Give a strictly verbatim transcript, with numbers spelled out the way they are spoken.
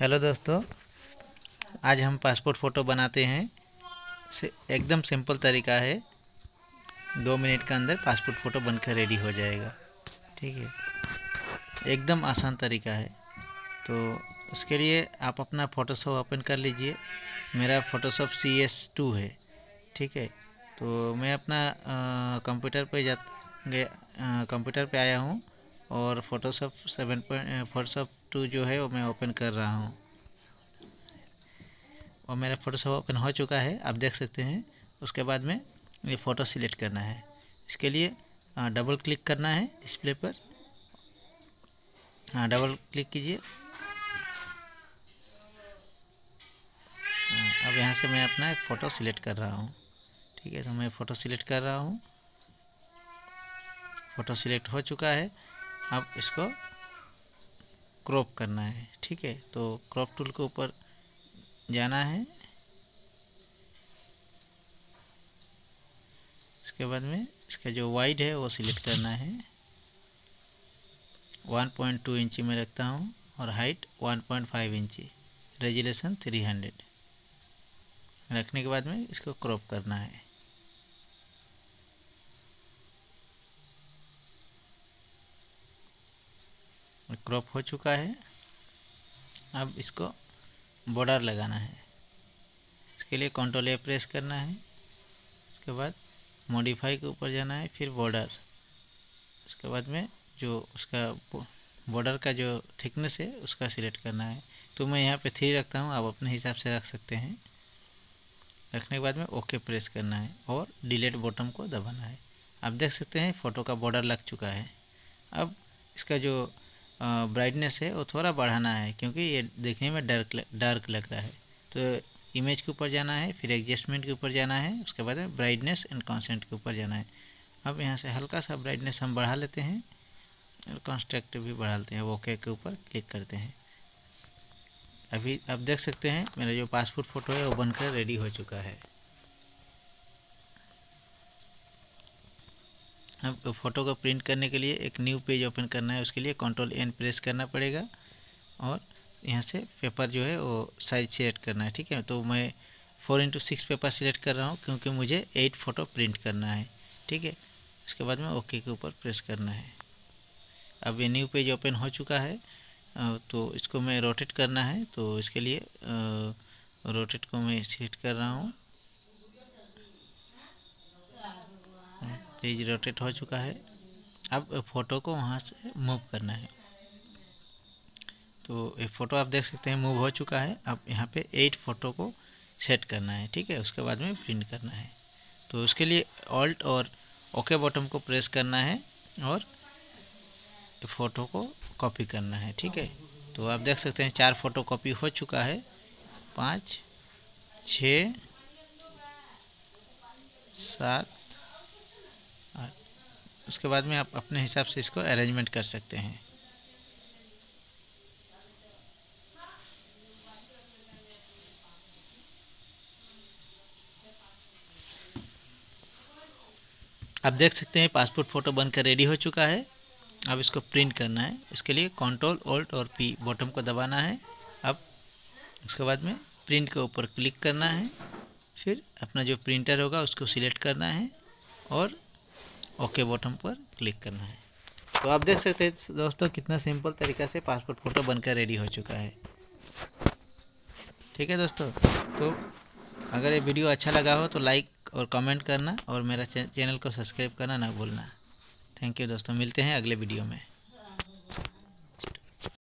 Hello दोस्तों, आज हम पासपोर्ट फ़ोटो बनाते हैं। से एकदम सिंपल तरीका है, दो मिनट के अंदर पासपोर्ट फ़ोटो बनकर रेडी हो जाएगा। ठीक है, एकदम आसान तरीका है। तो उसके लिए आप अपना फ़ोटोशॉप ओपन कर लीजिए। मेरा फ़ोटोशॉप सी एस टू है। ठीक है, तो मैं अपना कंप्यूटर पे जा गया कंप्यूटर पे आया हूँ और Photoshop seven point Photoshop two जो है वो मैं ओपन कर रहा हूँ और मेरा फ़ोटोशॉप ओपन हो चुका है, आप देख सकते हैं। उसके बाद में ये फ़ोटो सिलेक्ट करना है। इसके लिए डबल क्लिक करना है डिस्प्ले पर। हाँ, डबल क्लिक कीजिए। अब यहाँ से मैं अपना एक फ़ोटो सिलेक्ट कर रहा हूँ। ठीक है, तो मैं फ़ोटो सिलेक्ट कर रहा हूँ। फ़ोटो सिलेक्ट हो चुका है। अब इसको क्रॉप करना है। ठीक है, तो क्रॉप टूल के ऊपर जाना है। इसके बाद में इसका जो वाइड है वो सिलेक्ट करना है। वन पॉइंट टू इंची में रखता हूँ और height one point five inch, resolution three hundred रखने के बाद में इसको क्रॉप करना है। क्रॉप हो चुका है। अब इसको बॉर्डर लगाना है। इसके लिए कंट्रोल ए प्रेस करना है। इसके बाद मॉडिफाई के ऊपर जाना है, फिर बॉर्डर। उसके बाद में जो उसका बॉर्डर का जो थिकनेस है उसका सिलेक्ट करना है। तो मैं यहाँ पे थ्री रखता हूँ, आप अपने हिसाब से रख सकते हैं। रखने के बाद में ओके प्रेस करना है और डिलीट बॉटम को दबाना है। आप देख सकते हैं फ़ोटो का बॉर्डर लग चुका है। अब इसका जो ब्राइटनेस है वो थोड़ा बढ़ाना है क्योंकि ये देखने में डार्क डार्क लगता है। तो इमेज के ऊपर जाना है, फिर एडजस्टमेंट के ऊपर जाना है। उसके बाद में ब्राइटनेस एंड कॉन्सेंट के ऊपर जाना है। अब यहाँ से हल्का सा ब्राइटनेस हम बढ़ा लेते हैं और कॉन्स्ट्रेक्ट भी बढ़ा लेते हैं। ओके के ऊपर क्लिक करते हैं। अभी आप देख सकते हैं मेरा जो पासपोर्ट फ़ोटो है वो बनकर रेडी हो चुका है। अब फ़ोटो को प्रिंट करने के लिए एक न्यू पेज ओपन करना है। उसके लिए कंट्रोल एन प्रेस करना पड़ेगा और यहाँ से पेपर जो है वो साइज सिलेक्ट करना है। ठीक है, तो मैं four into six paper select कर रहा हूँ क्योंकि मुझे एट फ़ोटो प्रिंट करना है। ठीक है, उसके बाद में ओके के ऊपर प्रेस करना है। अब ये न्यू पेज ओपन हो चुका है। तो इसको मैं रोटेट करना है, तो इसके लिए रोटेट को मैं सिलेक्ट कर रहा हूँ। पेज रोटेट हो चुका है। अब फ़ोटो को वहाँ से मूव करना है। तो ये फ़ोटो आप देख सकते हैं मूव हो चुका है। अब यहाँ पे एट फ़ोटो को सेट करना है। ठीक है, उसके बाद में प्रिंट करना है। तो उसके लिए ऑल्ट और ओके बॉटम को प्रेस करना है और फ़ोटो को कॉपी करना है। ठीक है, तो आप देख सकते हैं चार फ़ोटो कॉपी हो चुका है। पाँच, छः, सात। उसके बाद में आप अपने हिसाब से इसको अरेंजमेंट कर सकते हैं। आप देख सकते हैं पासपोर्ट फ़ोटो बनकर रेडी हो चुका है। अब इसको प्रिंट करना है। इसके लिए कंट्रोल ऑल्ट और पी बॉटम को दबाना है। अब उसके बाद में प्रिंट के ऊपर क्लिक करना है, फिर अपना जो प्रिंटर होगा उसको सिलेक्ट करना है और ओके बॉटम पर क्लिक करना है। तो आप देख सकते हैं दोस्तों कितना सिंपल तरीक़ा से पासपोर्ट फ़ोटो बनकर रेडी हो चुका है। ठीक है दोस्तों, तो अगर ये वीडियो अच्छा लगा हो तो लाइक और कमेंट करना और मेरा चैनल को सब्सक्राइब करना ना भूलना। थैंक यू दोस्तों, मिलते हैं अगले वीडियो में।